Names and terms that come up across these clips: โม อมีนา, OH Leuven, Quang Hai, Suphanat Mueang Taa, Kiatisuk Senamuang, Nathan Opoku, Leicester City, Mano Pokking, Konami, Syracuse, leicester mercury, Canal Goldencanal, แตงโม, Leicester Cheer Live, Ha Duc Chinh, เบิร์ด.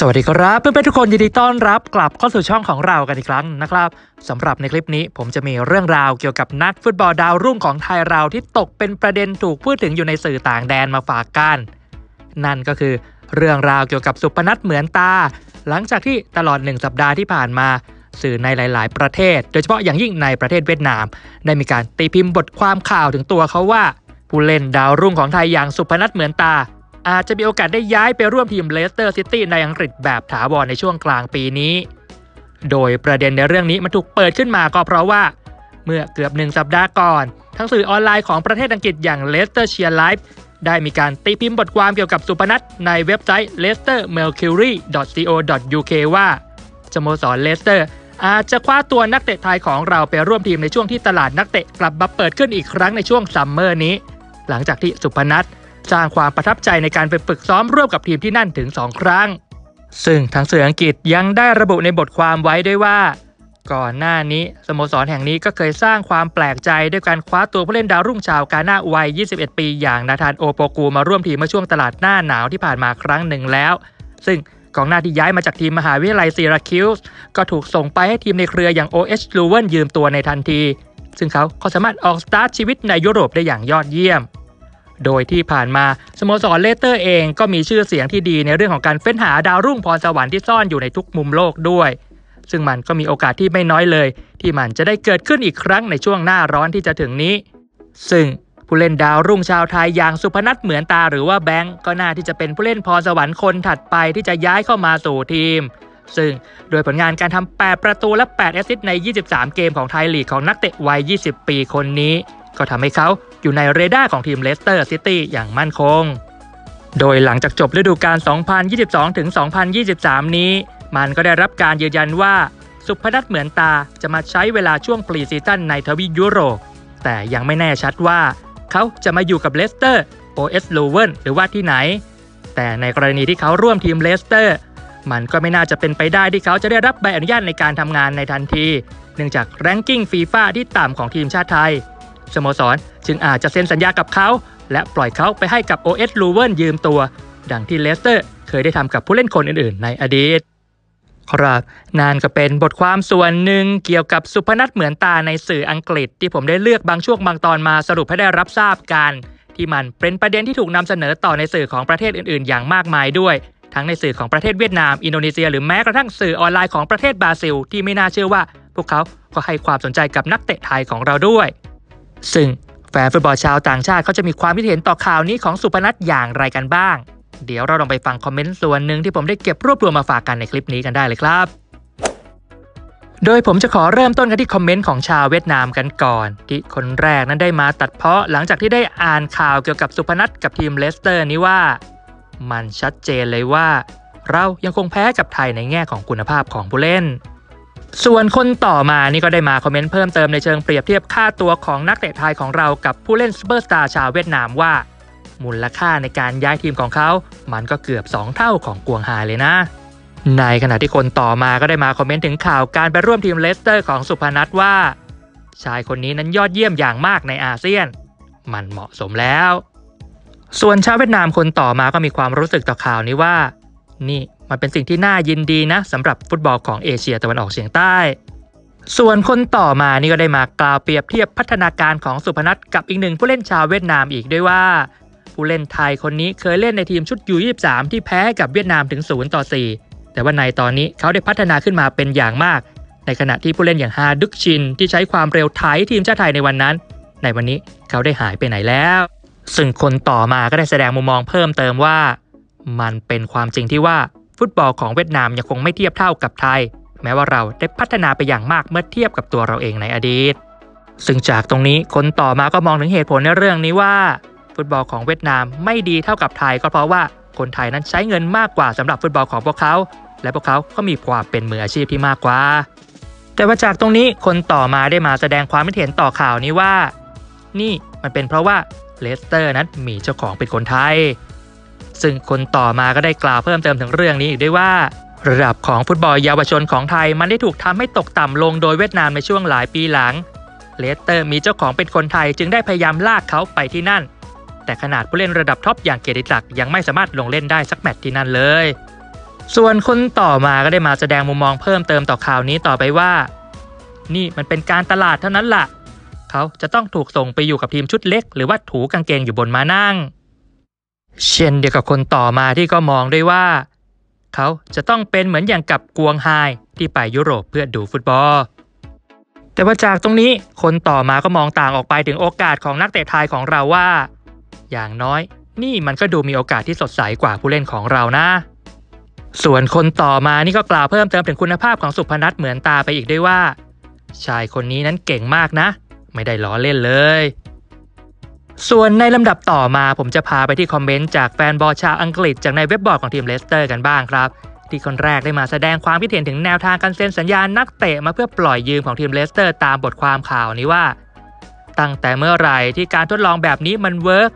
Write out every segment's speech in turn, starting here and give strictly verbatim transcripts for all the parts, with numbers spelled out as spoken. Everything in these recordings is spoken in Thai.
สวัสดีครับเพื่อนๆทุกคนยินดีต้อนรับกลับเข้าสู่ช่องของเรากันอีกครั้งนะครับสำหรับในคลิปนี้ผมจะมีเรื่องราวเกี่ยวกับนักฟุตบอลดาวรุ่งของไทยเราที่ตกเป็นประเด็นถูกพูดถึงอยู่ในสื่อต่างแดนมาฝากกันนั่นก็คือเรื่องราวเกี่ยวกับสุพนัทเหมือนตาหลังจากที่ตลอดหนึ่งสัปดาห์ที่ผ่านมาสื่อในหลายๆประเทศโดยเฉพาะอย่างยิ่งในประเทศเวียดนามได้มีการตีพิมพ์บทความข่าวถึงตัวเขาว่าผู้เล่นดาวรุ่งของไทยอย่างสุพนัทเหมือนตาอาจจะมีโอกาสได้ย้ายไปร่วมทีมเลสเตอร์ซิตี้ในอังกฤษแบบถาวรในช่วงกลางปีนี้โดยประเด็นในเรื่องนี้มันถูกเปิดขึ้นมาก็เพราะว่าเมื่อเกือบหนึ่งสัปดาห์ก่อนทั้งสื่อออนไลน์ของประเทศอังกฤษอย่าง Leicester Cheer Live ได้มีการตีพิมพ์บทความเกี่ยวกับสุพนัทในเว็บไซต์ leicester mercury dot co dot uk ว่าสโมสรเลสเตอร์อาจจะคว้าตัวนักเตะไทยของเราไปร่วมทีมในช่วงที่ตลาดนักเตะกลับมาเปิดขึ้นอีกครั้งในช่วงซัมเมอร์นี้หลังจากที่สุพนัทสร้างความประทับใจในการไปฝึกซ้อมร่วมกับทีมที่นั่นถึงสองครั้งซึ่งทางสื่ออังกฤษยังได้ระบุในบทความไว้ด้วยว่าก่อนหน้านี้สโมสรแห่งนี้ก็เคยสร้างความแปลกใจด้วยการคว้าตัวผู้เล่นดาวรุ่งชาวกาน่าวัยยี่สิบเอ็ดปีอย่างนาธานโอโปกูมาร่วมทีมเมื่อช่วงตลาดหน้าหนาวที่ผ่านมาครั้งหนึ่งแล้วซึ่งกองหน้าที่ย้ายมาจากทีมมหาวิทยาลัยซีราคิวส์ก็ถูกส่งไปให้ทีมในเครืออย่าง โอ เอช ลูเวนยืมตัวในทันทีซึ่งเขาเขาสามารถออกสตาร์ทชีวิตในยุโรปได้อย่างยอดเยี่ยมโดยที่ผ่านมาสโมสรเลสเตอร์เองก็มีชื่อเสียงที่ดีในเรื่องของการเฟ้นหาดาวรุ่งพรสวรรค์ที่ซ่อนอยู่ในทุกมุมโลกด้วยซึ่งมันก็มีโอกาสที่ไม่น้อยเลยที่มันจะได้เกิดขึ้นอีกครั้งในช่วงหน้าร้อนที่จะถึงนี้ซึ่งผู้เล่นดาวรุ่งชาวไทยอย่างสุพนัทเหมือนตาหรือว่าแบงก์ก็น่าที่จะเป็นผู้เล่นพรสวรรค์คนถัดไปที่จะย้ายเข้ามาสู่ทีมซึ่งโดยผลงานการทำแปดประตูและแปดแอสซิสต์ในยี่สิบสามเกมของไทยลีกของนักเตะวัยยี่สิบปีคนนี้ก็ทำให้เขาอยู่ในเรดาร์ของทีมเลสเตอร์ซิตี้อย่างมั่นคงโดยหลังจากจบฤดูกาล สองพันยี่สิบสองถึงสองพันยี่สิบสาม นี้มันก็ได้รับการยืนยันว่าสุพนัทเหมือนตาจะมาใช้เวลาช่วงปรีซีซั่นในทวีปยุโรปแต่ยังไม่แน่ชัดว่าเขาจะมาอยู่กับเลสเตอร์ โอ เอส Leuven หรือว่าที่ไหนแต่ในกรณีที่เขาร่วมทีมเลสเตอร์มันก็ไม่น่าจะเป็นไปได้ที่เขาจะได้รับใบอนุญาตในการทำงานในทันทีเนื่องจากแรงกิ้งฟีฟ่าที่ต่ำของทีมชาติไทยสโมสรจึงอาจจะเซ็นสัญญากับเขาและปล่อยเขาไปให้กับ โอ เอส Leuven ยืมตัวดังที่เลสเตอร์เคยได้ทำกับผู้เล่นคนอื่นๆในอดีตครับนั่นก็เป็นบทความส่วนหนึ่งเกี่ยวกับสุพนัทเหมือนตาในสื่ออังกฤษที่ผมได้เลือกบางช่วงบางตอนมาสรุปให้ได้รับทราบกันที่มันเป็นประเด็นที่ถูกนำเสนอต่อในสื่อของประเทศอื่นๆอย่างมากมายด้วยทั้งในสื่อของประเทศเวียดนามอินโดนีเซียหรือแม้กระทั่งสื่อออนไลน์ของประเทศบราซิลที่ไม่น่าเชื่อว่าพวกเขาก็ให้ความสนใจกับนักเตะไทยของเราด้วยซึ่งแฟนฟุตบอลชาวต่างชาติเขาจะมีความคิดเห็นต่อข่าวนี้ของสุพนัทอย่างไรกันบ้างเดี๋ยวเราลองไปฟังคอมเมนต์ส่วนหนึ่งที่ผมได้เก็บรวบรวมมาฝากกันในคลิปนี้กันได้เลยครับโดยผมจะขอเริ่มต้นกันที่คอมเมนต์ของชาวเวียดนามกันก่อนที่คนแรกนั้นได้มาตัดเพาะหลังจากที่ได้อ่านข่าวเกี่ยวกับสุพนัทกับทีมเลสเตอร์นี้ว่ามันชัดเจนเลยว่าเรายังคงแพ้กับไทยในแง่ของคุณภาพของผู้เล่นส่วนคนต่อมานี่ก็ได้มาคอมเมนต์เพิ่มเติมในเชิงเปรียบเทียบค่าตัวของนักเตะไทยของเรากับผู้เล่นซูเปอร์สตาร์ชาวเวียดนามว่ามูลค่าในการย้ายทีมของเขามันก็เกือบสองเท่าของกวงไฮเลยนะในขณะที่คนต่อมาก็ได้มาคอมเมนต์ถึงข่าวการไปร่วมทีมเลสเตอร์ของสุพนัทว่าชายคนนี้นั้นยอดเยี่ยมอย่างมากในอาเซียนมันเหมาะสมแล้วส่วนชาวเวียดนามคนต่อมาก็มีความรู้สึกต่อข่าวนี้ว่านี่มันเป็นสิ่งที่น่ายินดีนะสำหรับฟุตบอลของเอเชียตะวันออกเฉียงใต้ส่วนคนต่อมานี่ก็ได้มากล่าวเปรียบเทียบพัฒนาการของสุพนัทกับอีกหนึ่งผู้เล่นชาวเวียดนามอีกด้วยว่าผู้เล่นไทยคนนี้เคยเล่นในทีมชุดยูยี่สิบสามที่แพ้กับเวียดนามถึงศูนย์ต่อสี่แต่ว่าในตอนนี้เขาได้พัฒนาขึ้นมาเป็นอย่างมากในขณะที่ผู้เล่นอย่างฮาดึกชินที่ใช้ความเร็วไทยทีมชาติไทยในวันนั้นในวันนี้เขาได้หายไปไหนแล้วซึ่งคนต่อมาก็ได้แสดงมุมมองเพิ่มเติมว่ามันเป็นความจริงที่ว่าฟุตบอลของเวียดนามยังคงไม่เทียบเท่ากับไทยแม้ว่าเราได้พัฒนาไปอย่างมากเมื่อเทียบกับตัวเราเองในอดีตซึ่งจากตรงนี้คนต่อมาก็มองถึงเหตุผลในเรื่องนี้ว่าฟุตบอลของเวียดนามไม่ดีเท่ากับไทยก็เพราะว่าคนไทยนั้นใช้เงินมากกว่าสำหรับฟุตบอลของพวกเขาและพวกเขาก็มีความเป็นมืออาชีพที่มากกว่าแต่ว่าจากตรงนี้คนต่อมาได้มาแสดงความคิดเห็นต่อข่าวนี้ว่านี่มันเป็นเพราะว่าเลสเตอร์นั้นมีเจ้าของเป็นคนไทยซึ่งคนต่อมาก็ได้กล่าวเพิ่มเติมถึงเรื่องนี้อีกด้วยว่าระดับของฟุตบอลเยาวชนของไทยมันได้ถูกทำให้ตกต่ำลงโดยเวียดนามในช่วงหลายปีหลังเลสเตอร์มีเจ้าของเป็นคนไทยจึงได้พยายามลากเขาไปที่นั่นแต่ขนาดผู้เล่นระดับท็อปอย่างเกียรติศักดิ์ยังไม่สามารถลงเล่นได้สักแมตช์ที่นั่นเลย ส่วนคนต่อมาก็ได้มาแสดงมุมมองเพิ่มเติมต่อข่าวนี้ต่อไปว่านี่มันเป็นการตลาดเท่านั้นล่ะเขาจะต้องถูกส่งไปอยู่กับทีมชุดเล็กหรือว่าถูกางเกงอยู่บนม้านั่งเช่นเดียวกับคนต่อมาที่ก็มองด้วยว่าเขาจะต้องเป็นเหมือนอย่างกับกวงไฮที่ไปยุโรปเพื่อดูฟุตบอลแต่ว่าจากตรงนี้คนต่อมาก็มองต่างออกไปถึงโอกาสของนักเตะไทยของเราว่าอย่างน้อยนี่มันก็ดูมีโอกาสที่สดใสกว่าผู้เล่นของเรานะส่วนคนต่อมานี่ก็กล่าวเพิ่มเติมถึงคุณภาพของสุพนัทเหมือนตาไปอีกด้วยว่าชายคนนี้นั้นเก่งมากนะไม่ได้ล้อเล่นเลยส่วนในลำดับต่อมาผมจะพาไปที่คอมเมนต์จากแฟนบอลชาวอังกฤษจากในเว็บบอร์ดของทีมเลสเตอร์กันบ้างครับที่คนแรกได้มาแสดงความคิดเห็นถึงแนวทางการเซ็นสัญญานักเตะมาเพื่อปล่อยยืมของทีมเลสเตอร์ตามบทความข่าวนี้ว่าตั้งแต่เมื่อไหร่ที่การทดลองแบบนี้มันเวิร์ก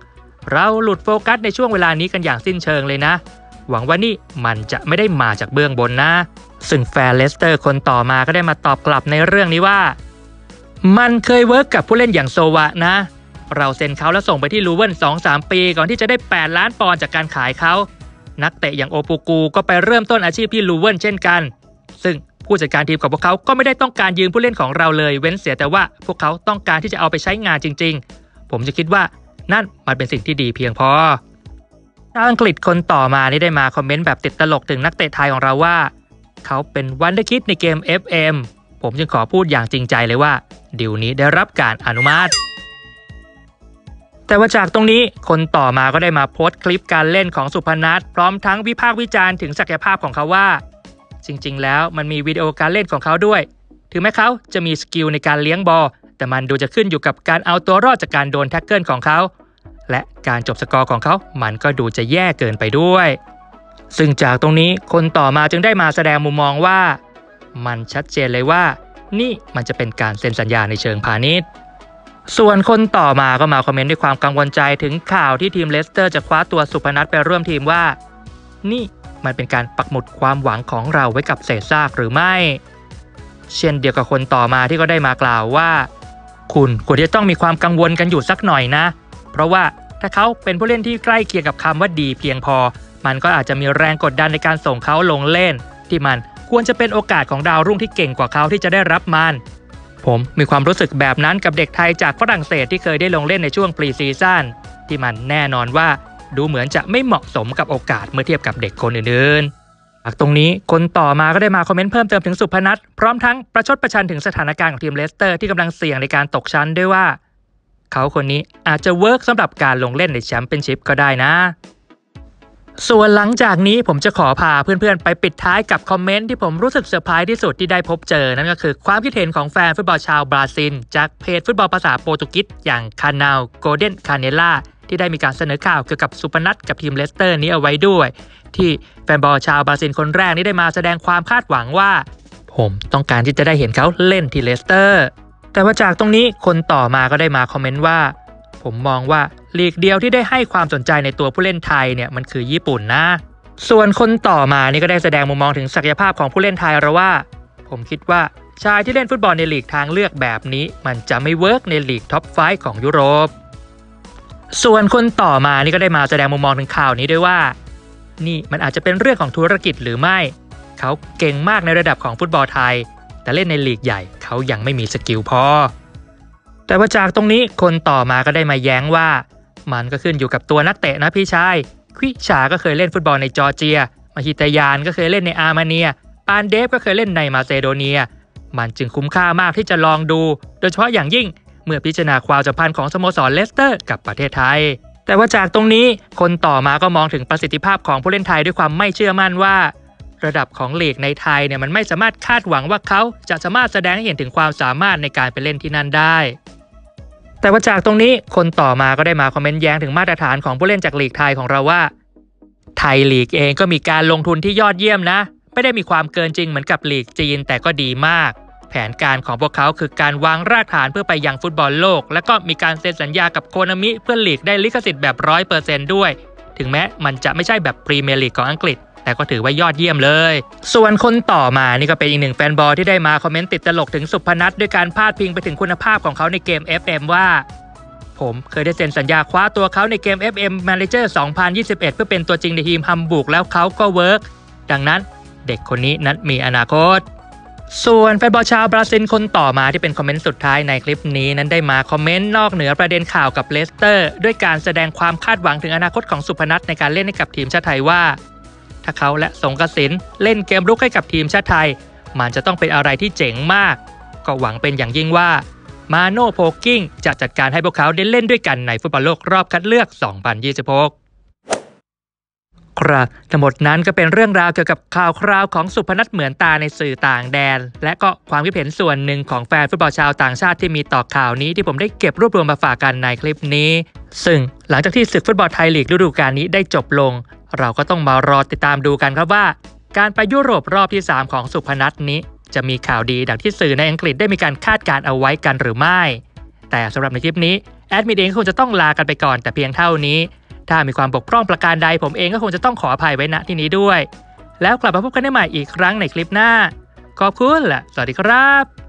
เราหลุดโฟกัสในช่วงเวลานี้กันอย่างสิ้นเชิงเลยนะหวังว่านี่มันจะไม่ได้มาจากเบื้องบนนะซึ่งแฟนเลสเตอร์คนต่อมาก็ได้มาตอบกลับในเรื่องนี้ว่ามันเคยเวิร์กกับผู้เล่นอย่างโซวะนะเราเซ็นเขาแล้วส่งไปที่ลูเวิล สองถึงสาม ปีก่อนที่จะได้แปดล้านปอนด์จากการขายเขานักเตะอย่างโอปูกูก็ไปเริ่มต้นอาชีพที่ลูเวิลเช่นกันซึ่งผู้จัดการทีมของพวกเขาก็ไม่ได้ต้องการยืมผู้เล่นของเราเลยเว้นเสียแต่ว่าพวกเขาต้องการที่จะเอาไปใช้งานจริงๆผมจะคิดว่านั่นมันเป็นสิ่งที่ดีเพียงพอชาวอังกฤษคนต่อมานี่ได้มาคอมเมนต์แบบติดตลกถึงนักเตะไทยของเราว่าเขาเป็นวันเดอร์คิดในเกม เอฟ เอ็ม ผมจึงขอพูดอย่างจริงใจเลยว่าดีลนี้ได้รับการอนุมัติแต่ว่าจากตรงนี้คนต่อมาก็ได้มาโพสต์คลิปการเล่นของสุพนัทพร้อมทั้งวิพากษ์วิจารณ์ถึงศักยภาพของเขาว่าจริงๆแล้วมันมีวิดีโอการเล่นของเขาด้วยถึงแม้เขาจะมีสกิลในการเลี้ยงบอลแต่มันดูจะขึ้นอยู่กับการเอาตัวรอดจากการโดนแท็กเกิลของเขาและการจบสกอร์ของเขามันก็ดูจะแย่เกินไปด้วยซึ่งจากตรงนี้คนต่อมาจึงได้มาแสดงมุมมองว่ามันชัดเจนเลยว่านี่มันจะเป็นการเซ็นสัญญาในเชิงพาณิชย์ส่วนคนต่อมาก็มาคอมเมนต์ด้วยความกังวลใจถึงข่าวที่ทีมเลสเตอร์จะคว้าตัวสุพนัทไปร่วมทีมว่านี่มันเป็นการปักหมุดความหวังของเราไว้กับเศษซากหรือไม่เช่นเดียวกับคนต่อมาที่ก็ได้มากล่าวว่าคุณควรจะต้องมีความกังวลกันอยู่สักหน่อยนะเพราะว่าถ้าเขาเป็นผู้เล่นที่ใกล้เคียงกับคำว่าดีเพียงพอมันก็อาจจะมีแรงกดดันในการส่งเขาลงเล่นที่มันควรจะเป็นโอกาสของดาวรุ่งที่เก่งกว่าเขาที่จะได้รับมันผมมีความรู้สึกแบบนั้นกับเด็กไทยจากฝรั่งเศสที่เคยได้ลงเล่นในช่วงปรีซีซั่นที่มันแน่นอนว่าดูเหมือนจะไม่เหมาะสมกับโอกาสเมื่อเทียบกับเด็กคนอื่นๆจากตรงนี้คนต่อมาก็ได้มาคอมเมนต์เพิ่มเติมถึงสุพนัทพร้อมทั้งประชดประชันถึงสถานการณ์ของทีมเลสเตอร์ที่กำลังเสี่ยงในการตกชั้นด้วยว่าเขาคนนี้อาจจะเวิร์กสำหรับการลงเล่นในแชมเปี้ยนชิพก็ได้นะส่วนหลังจากนี้ผมจะขอพาเพื่อนๆไปปิดท้ายกับคอมเมนต์ที่ผมรู้สึกเซอร์ไพรส์ที่สุดที่ได้พบเจอนั่นก็คือความคิดเห็นของแฟนฟุตบอลชาวบราซิลจากเพจฟุตบอลภาษาโปรตุเกสอย่างคานาลโกลเด้นคาเนล่าที่ได้มีการเสนอข่าวเกี่ยวกับสุพนัทกับทีมเลสเตอร์นี้เอาไว้ด้วยที่แฟนบอลชาวบราซิลคนแรกนี้ได้มาแสดงความคาดหวังว่าผมต้องการที่จะได้เห็นเขาเล่นที่เลสเตอร์แต่ว่าจากตรงนี้คนต่อมาก็ได้มาคอมเมนต์ว่าผมมองว่าลีกเดียวที่ได้ให้ความสนใจในตัวผู้เล่นไทยเนี่ยมันคือญี่ปุ่นนะส่วนคนต่อมานี่ก็ได้แสดงมุมมองถึงศักยภาพของผู้เล่นไทยเราว่าผมคิดว่าชายที่เล่นฟุตบอลในลีกทางเลือกแบบนี้มันจะไม่เวิร์กในลีกท็อปไฟว์ของยุโรปส่วนคนต่อมานี่ก็ได้มาแสดงมุมมองถึงข่าวนี้ด้วยว่านี่มันอาจจะเป็นเรื่องของธุรกิจหรือไม่เขาเก่งมากในระดับของฟุตบอลไทยแต่เล่นในลีกใหญ่เขายังไม่มีสกิลพอแต่ว่าจากตรงนี้คนต่อมาก็ได้มาแย้งว่ามันก็ขึ้นอยู่กับตัวนักเตะนะพี่ชายควิชาก็เคยเล่นฟุตบอลในจอร์เจียมาฮิตยานก็เคยเล่นในอาร์เมเนียปานเดฟก็เคยเล่นในมาเซโดเนียมันจึงคุ้มค่ามากที่จะลองดูโดยเฉพาะอย่างยิ่งเมื่อพิจารณาความสัมพันธ์ของสโมสรเลสเตอร์กับประเทศไทยแต่ว่าจากตรงนี้คนต่อมาก็มองถึงประสิทธิภาพของผู้เล่นไทยด้วยความไม่เชื่อมั่นว่าระดับของลีกในไทยเนี่ยมันไม่สามารถคาดหวังว่าเขาจะสามารถแสดงให้เห็นถึงความสามารถในการไปเล่นที่นั่นได้แต่ว่าจากตรงนี้คนต่อมาก็ได้มาคอมเมนต์แย้งถึงมาตรฐานของผู้เล่นจากลีกไทยของเราว่าไทยลีกเองก็มีการลงทุนที่ยอดเยี่ยมนะไม่ได้มีความเกินจริงเหมือนกับลีกจีนแต่ก็ดีมากแผนการของพวกเขาคือการวางรากฐานเพื่อไปยังฟุตบอลโลกและก็มีการเซ็นสัญญากับโคนามิเพื่อลีกได้ลิขสิทธิ์แบบ ร้อยเปอร์เซ็นต์ ด้วยถึงแม้มันจะไม่ใช่แบบพรีเมียร์ลีกของอังกฤษแต่ก็ถือว่ายอดเยี่ยมเลยส่วนคนต่อมานี่ก็เป็นอีกหนึ่งแฟนบอลที่ได้มาคอมเมนต์ติดตลกถึงสุพนัทด้วยการพาดพิงไปถึงคุณภาพของเขาในเกม เอฟ เอ็ม ว่าผมเคยได้เซ็นสัญญาคว้าตัวเขาในเกม เอฟ เอ็ม Manager สองพันยี่สิบเอ็ดเพื่อเป็นตัวจริงในทีมฮัมบูร์กแล้วเขาก็เวิร์ก ดังนั้นเด็กคนนี้นั้นมีอนาคตส่วนแฟนบอลชาวบราซิลคนต่อมาที่เป็นคอมเมนต์สุดท้ายในคลิปนี้นั้นได้มาคอมเมนต์นอกเหนือประเด็นข่าวกับเลสเตอร์ด้วยการแสดงความคาดหวังถึงอนาคตของสุพนัทในการเล่นให้กับทีมชาติไทยว่าถ้าเขาและสงกสินเล่นเกมรุกให้กับทีมชาติไทยมันจะต้องเป็นอะไรที่เจ๋งมากก็หวังเป็นอย่างยิ่งว่ามาโน่โพกกิ้งจะจัดการให้พวกเขาได้เล่นด้วยกันในฟุตบอลโลกรอบคัดเลือก สองพันยี่สิบหกครับทั้งหมดนั้นก็เป็นเรื่องราวเกี่ยวกับข่าวคราวของสุพนัทเหมือนตาในสื่อต่างแดนและก็ความคิดเห็นส่วนหนึ่งของแฟนฟุตบอลชาวต่างชาติที่มีต่อข่าวนี้ที่ผมได้เก็บรวบรวมมาฝากกันในคลิปนี้ซึ่งหลังจากที่ศึกฟุตบอลไทยลีกฤดูกาลนี้ได้จบลงเราก็ต้องมารอติดตามดูกันครับว่าการไปยุโรปรอบที่สามของสุพนัทนี้จะมีข่าวดีดังที่สื่อในอังกฤษได้มีการคาดการณ์เอาไว้กันหรือไม่แต่สำหรับในคลิปนี้แอดมินเองคงจะต้องลากันไปก่อนแต่เพียงเท่านี้ถ้ามีความบกพร่องประการใดผมเองก็คงจะต้องขออภัยไว้ณที่นี้ด้วยแล้วกลับมาพบกันได้ใหม่อีกครั้งในคลิปหน้าขอบคุณและสวัสดีครับ